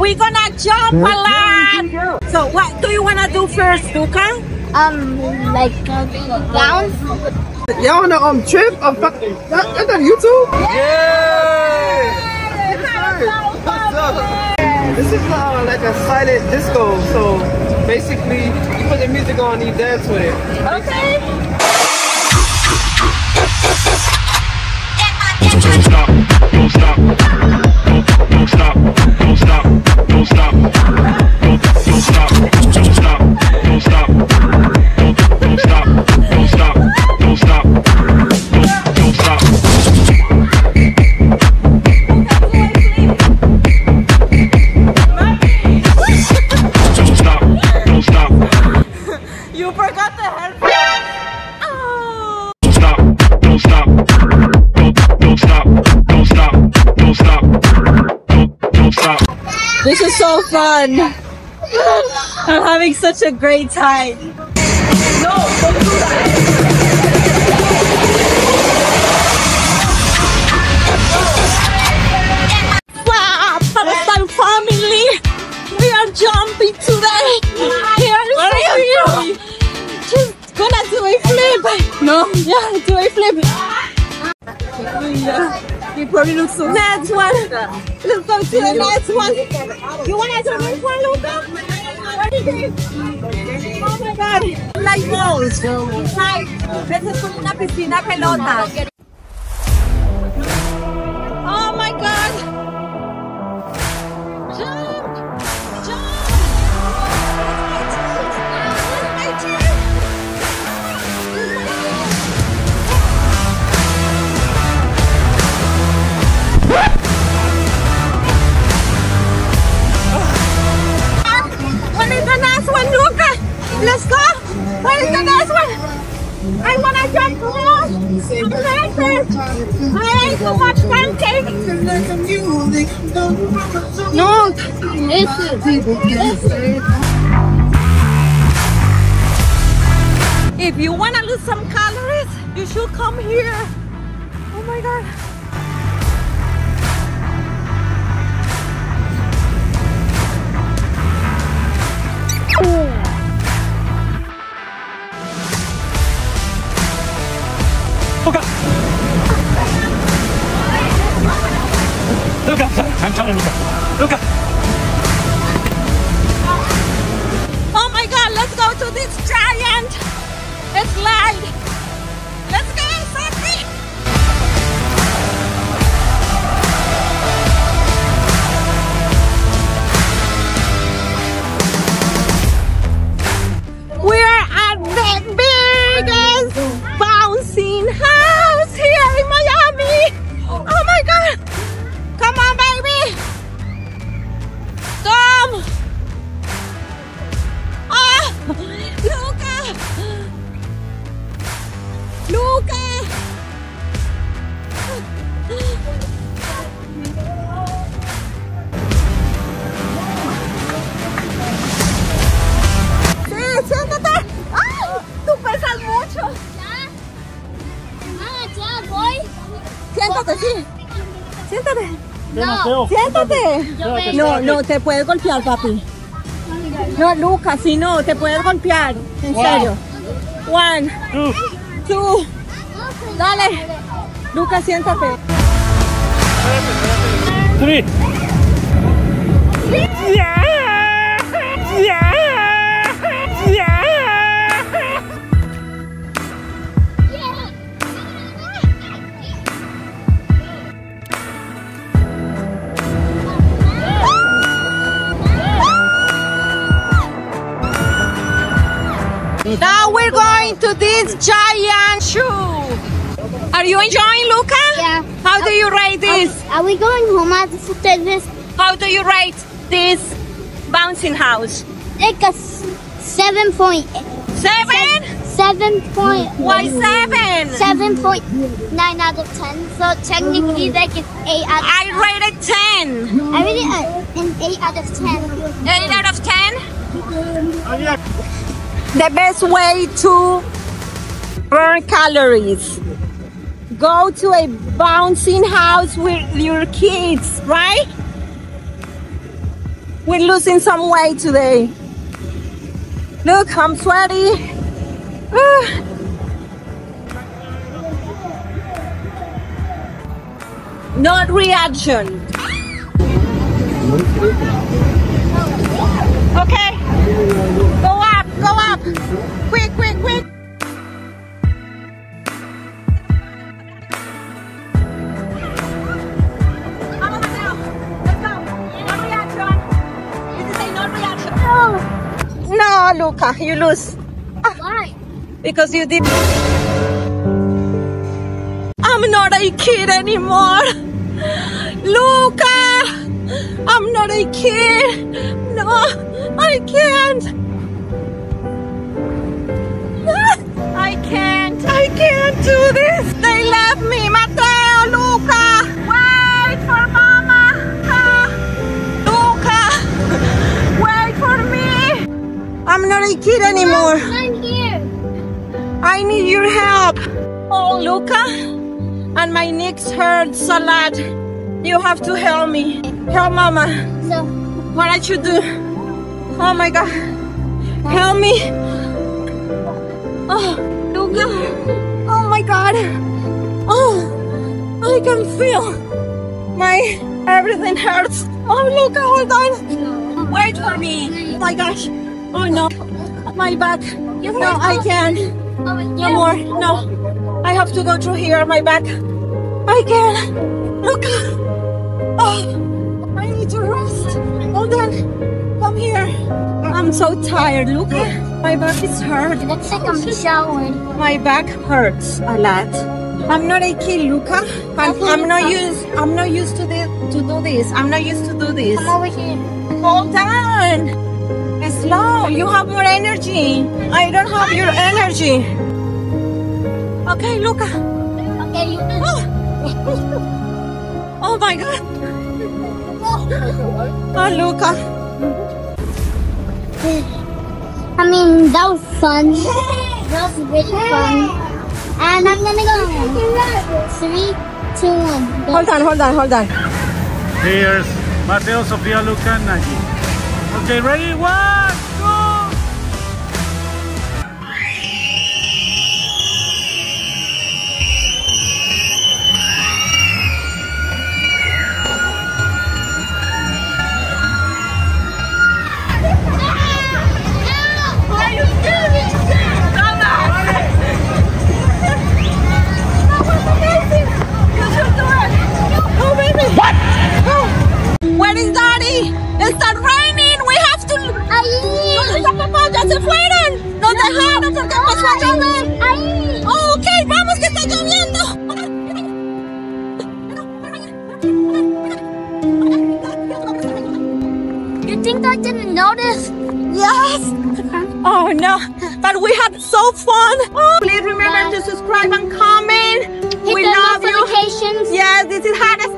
We're gonna jump a lot. So what do you wanna do first, Luca? Like downs. Y'all on a trip? That's on YouTube? Yeah! Nice. This is like a silent disco, so basically you put the music on and you dance with it. Okay. Don't stop. Don't stop. This is so fun. I'm having such a great time. No, don't do that. Wow, Jarastyle family. We are jumping today. What are you doing? Just gonna do a flip. No, yeah, do a flip. Yeah. You probably look so next one. Let's go to the next one. You wanna do this one, Luca? What is this? Oh my god. Like balls. Like, this is como una piscina pelota. Oh my god. Jump! Jump! This is my turn. Let's go! What is the next one? I wanna jump more! I like to watch pancakes! No! If you wanna lose some calories, you should come here! Oh my god! Luca, I'm telling Luca. Luca. Oh my god, let's go to this giant slide. Let's go, Sophie. We're at the biggest bouncing house here in Miami. Oh my god. Come on, baby! Come! Oh! Luca! Luca! Sí, siéntate! ¡Ay! ¡Tú pesas mucho! ¿Ya? Ah, ya voy. Siéntate, sí. Siéntate. No, siéntate. No, no, te puedes golpear, papi. No, Luca, si no, te puedes golpear. En serio. 1, 2. Dale. Luca, siéntate. 3. Yeah. Yeah. Now we're going to this giant shoe. Are you enjoying, Luca? Yeah. How do you rate this? Are we going home after this? How do you rate this bouncing house? Like a 7.8. 7? 7.1. Why 7? 7.9 out of 10. So technically, like it's 8 out of 10. I rated 10. I rated an 8 out of 10. 8 out of 10? Oh, yeah. The best way to burn calories. Go to a bouncing house with your kids, right? We're losing some weight today. Look, I'm sweaty. Not reaction. Okay, go up, go up. Quick, quick, quick. No, Luca, you lose. Why? Because you did. I'm not a kid anymore. Luca, I'm not a kid. No, I can't. I can't. I can't do this. They left me, Matteo, Luca. Wait for Mama. Luca, wait for me. I'm not a kid anymore. I'm here. I need your help. Oh, Luca. And my knees hurts a lot. You have to help me. Help Mama. No. What I should do? Oh my God. Help me. Oh, Luca. Oh my God. Oh, I can feel my everything hurts. Oh, Luca, hold on. Wait for me. Oh my gosh. Oh no. My back. No, I can't. No more. No. I have to go through here, my back. I can't. Look. Oh, I need to rest. Hold on. Come here. I'm so tired. Look. My back is hurt. Let's take a shower. My back hurts a lot. I'm not a kid, Luca. I'm not used to do this. I'm not used to do this. Come over here. Hold on. Slow. You have more energy. I don't have your energy. Okay, Luca. Okay, you do. Oh. Oh my God. Oh, Luca. I mean, that was fun. That was really fun. And I'm gonna go home. 3, 2, 1. Go. Hold on, hold on, hold on. Here's Matteo, Sofia, Luca, and Nagi. Okay, ready? 1, 2. Oh no, but we had so fun. Oh, please remember to subscribe and comment. Hit we love you. Yes, this is Jarastyle.